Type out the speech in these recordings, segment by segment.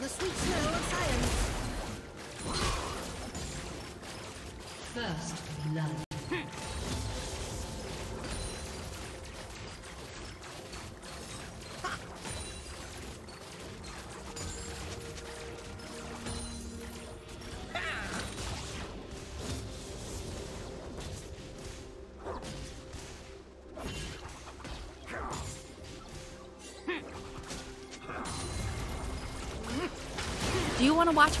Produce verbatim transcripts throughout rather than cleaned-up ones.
The sweet smell of science. First blood. Do you want to watch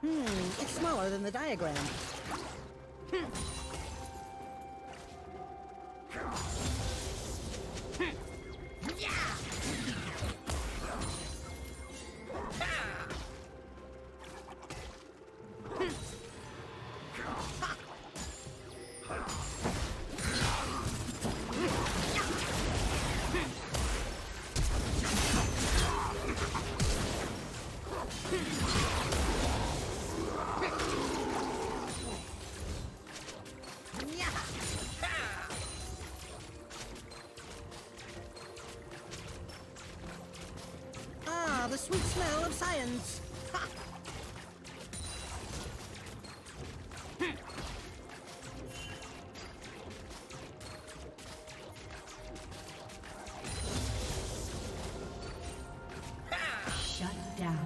Hmm, it's smaller than the diagram. Sweet smell of science. Ha! Shut down.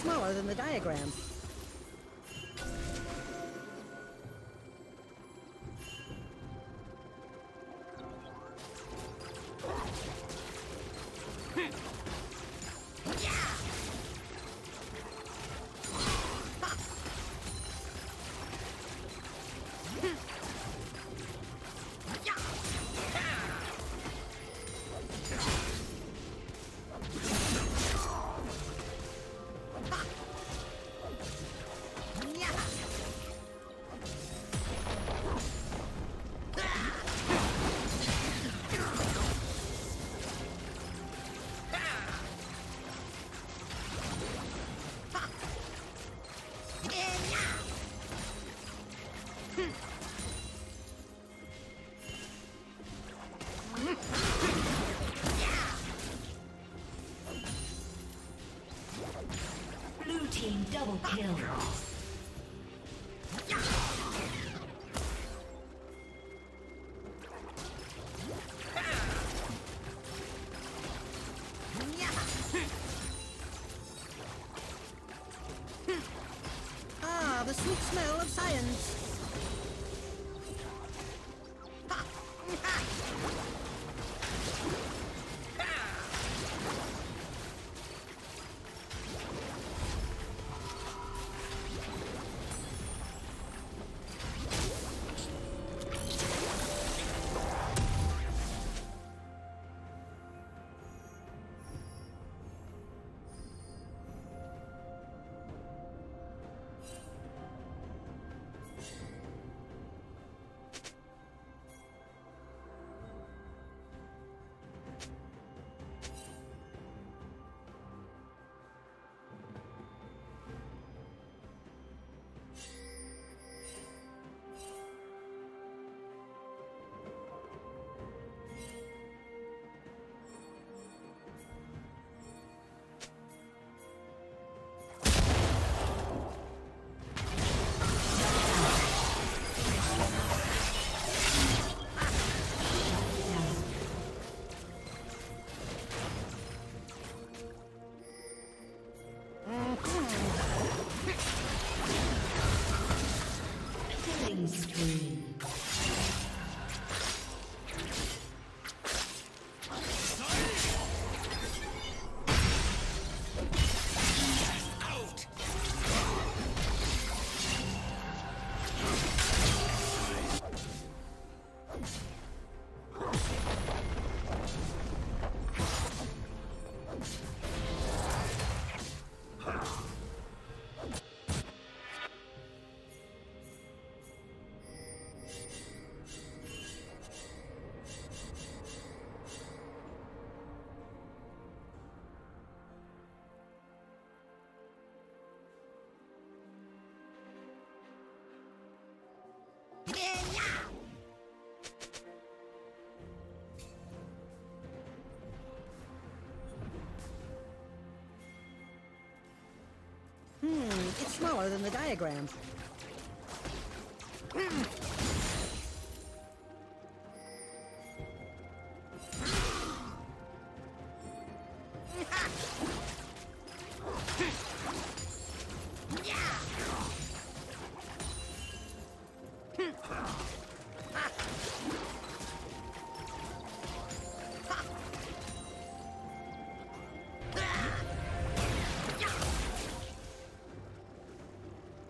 Smaller than the diagram. Team double kill. Ah, the sweet smell of science. It's smaller than the diagram.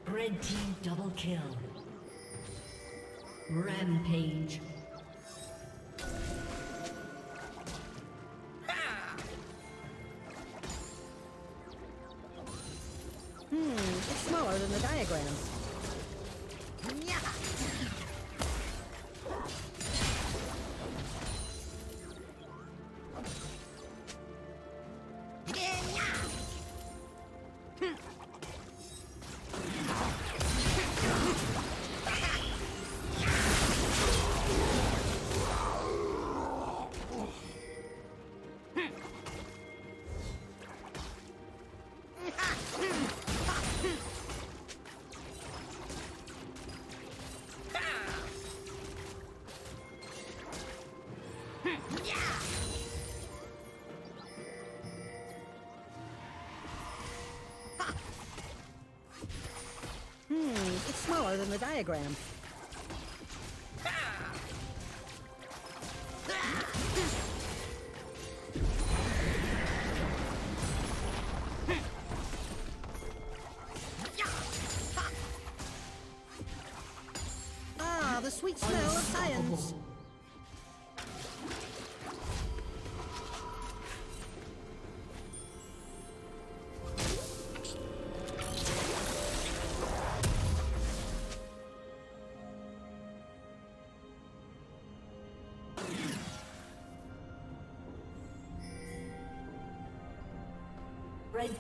Red team double kill. Rampage. Ah! Hmm, it's smaller than the diagram. Than the diagram. Ah, the sweet smell of science. Red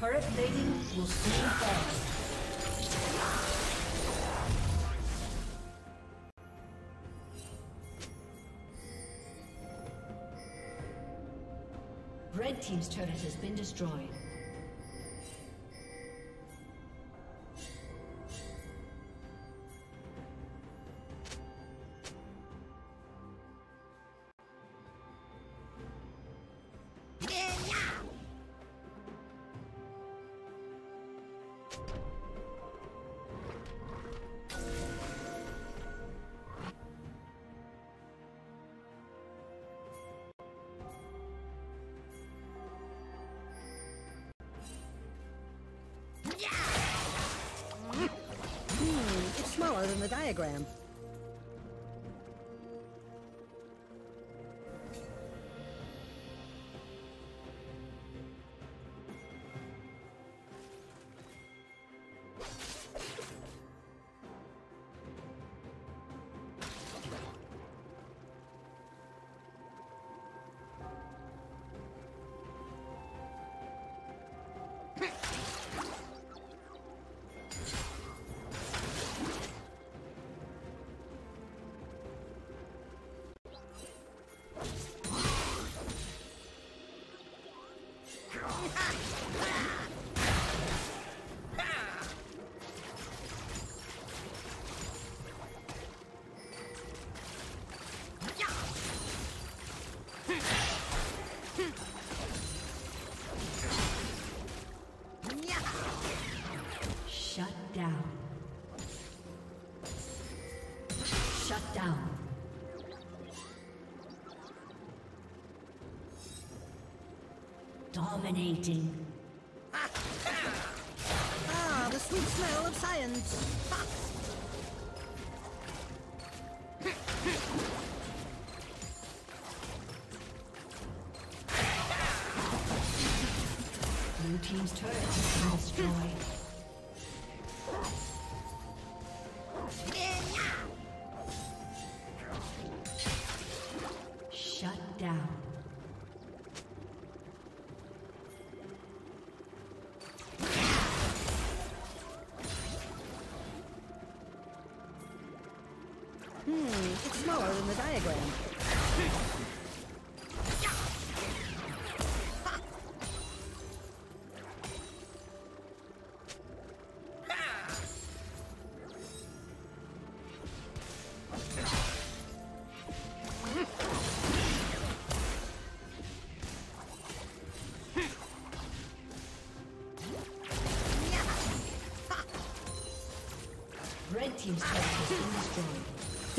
Turret plating will soon fall. Red team's turret has been destroyed. Smaller than the diagram. Dominating. Ah, the sweet smell of science. Blue team's turret has been destroyed.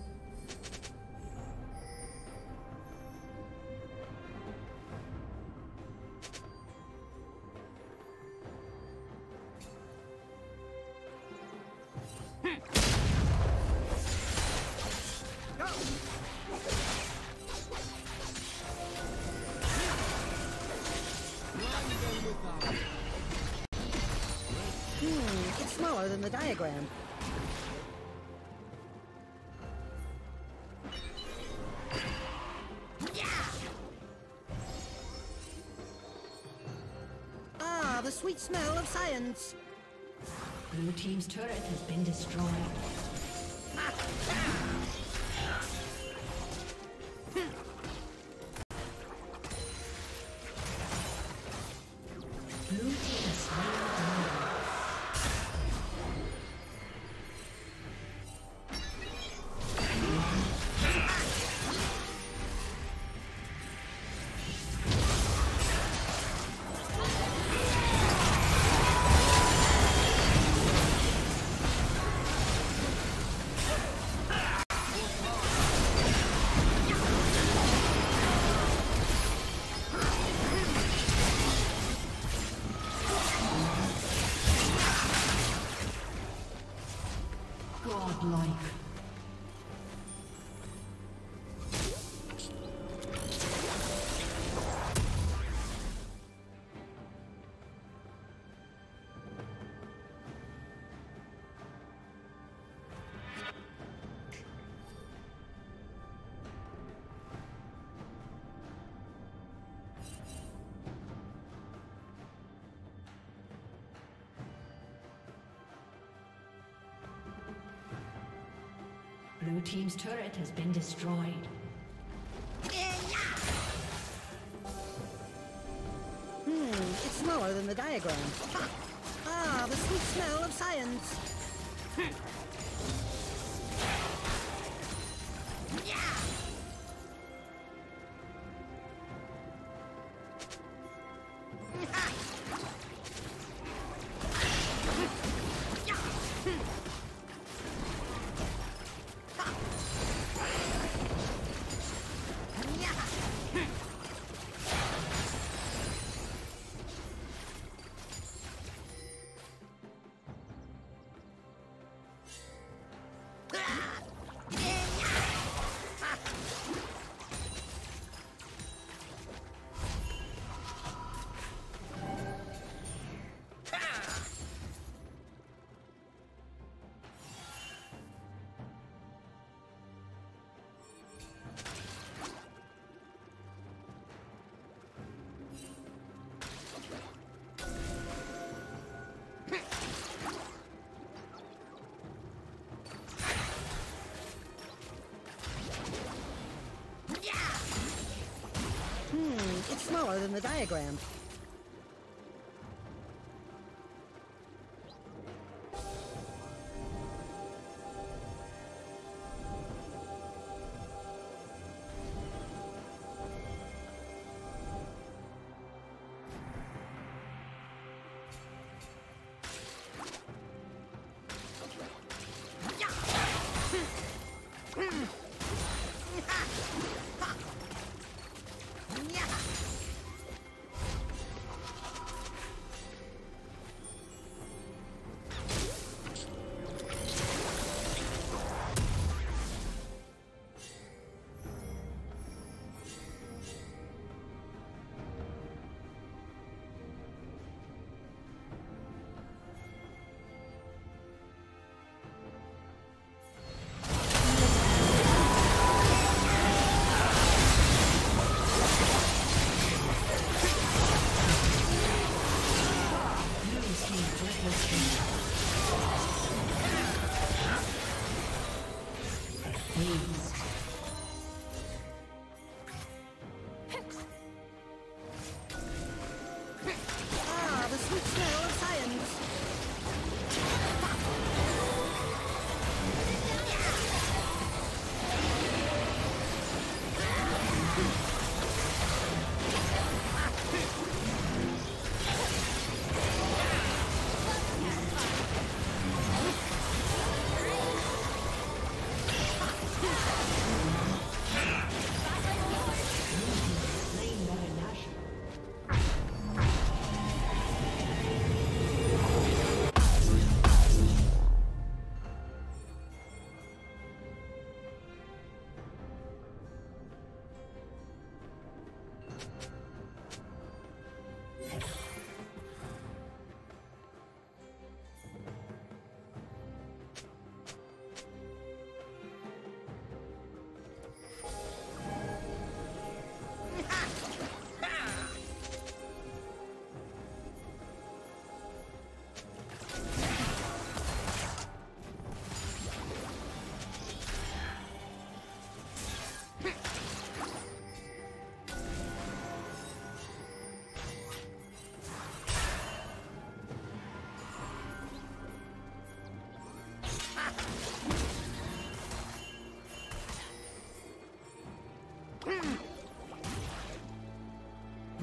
team's turret has been the diagram. Yeah! Ah, the sweet smell of science. Blue team's turret has been destroyed. Blue team's turret has been destroyed. Hmm, it's smaller than the diagram. Ah, ah the sweet smell of science. Smaller than the diagram.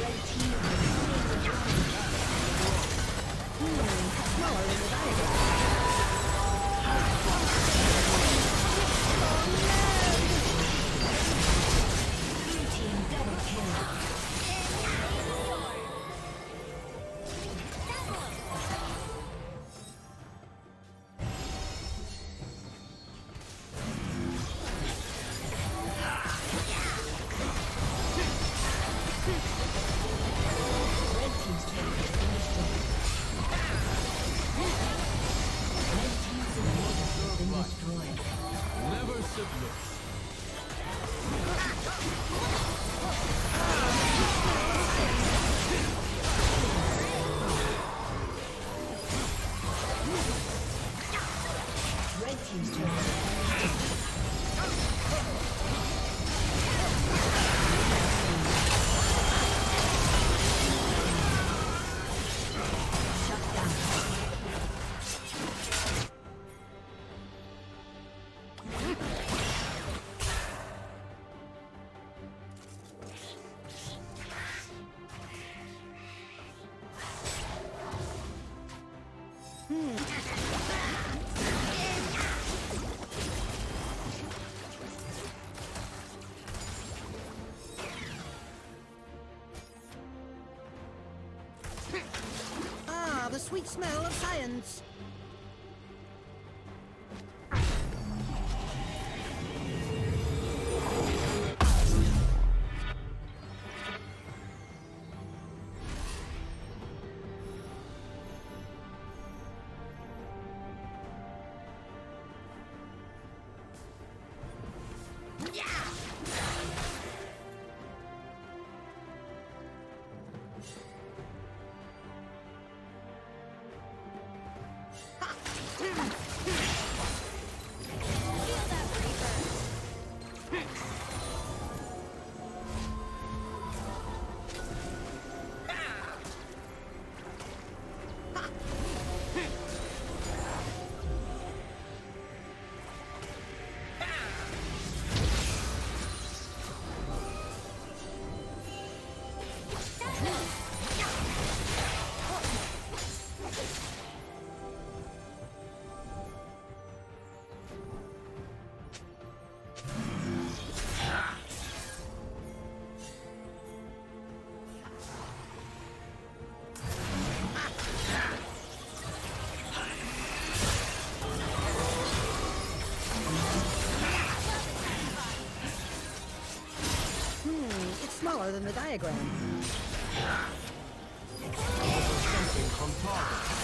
Red team has been destroyed. team's turn. Shut down. Sweet smell of science. Smaller than the diagram. Something from Mars.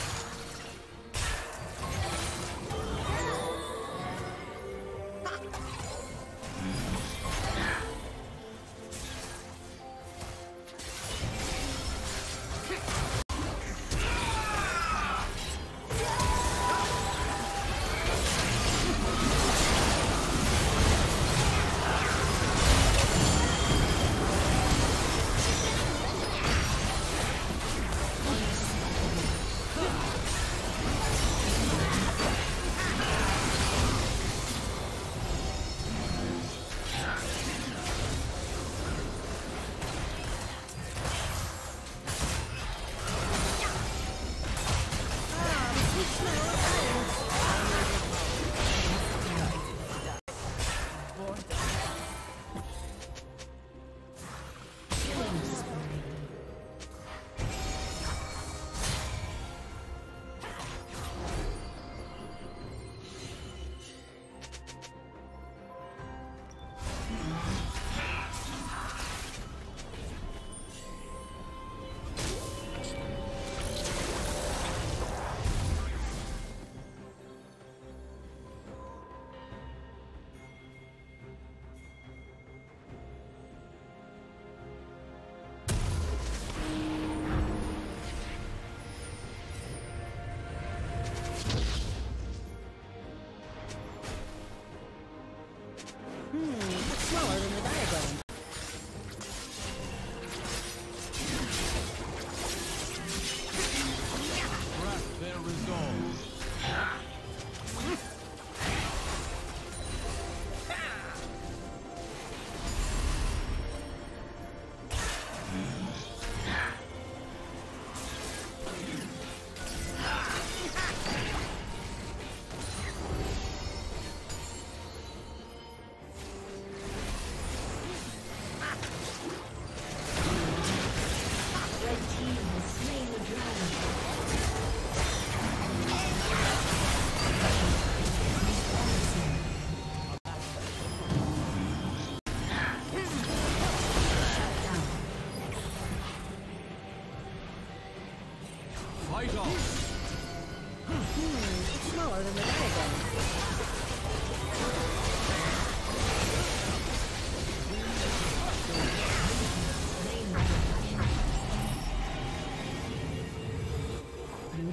Blue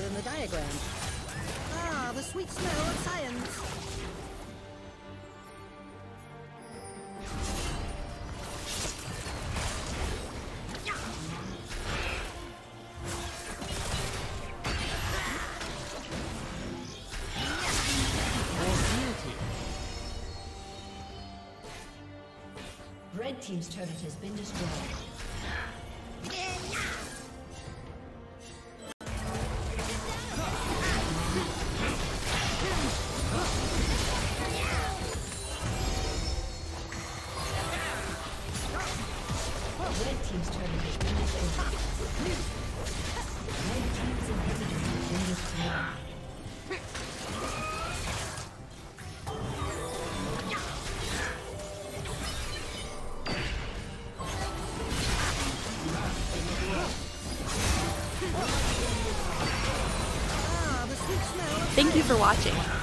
showed in the diagram. Ah, the sweet smell of science! Red team's turret has been destroyed. Thank you for watching.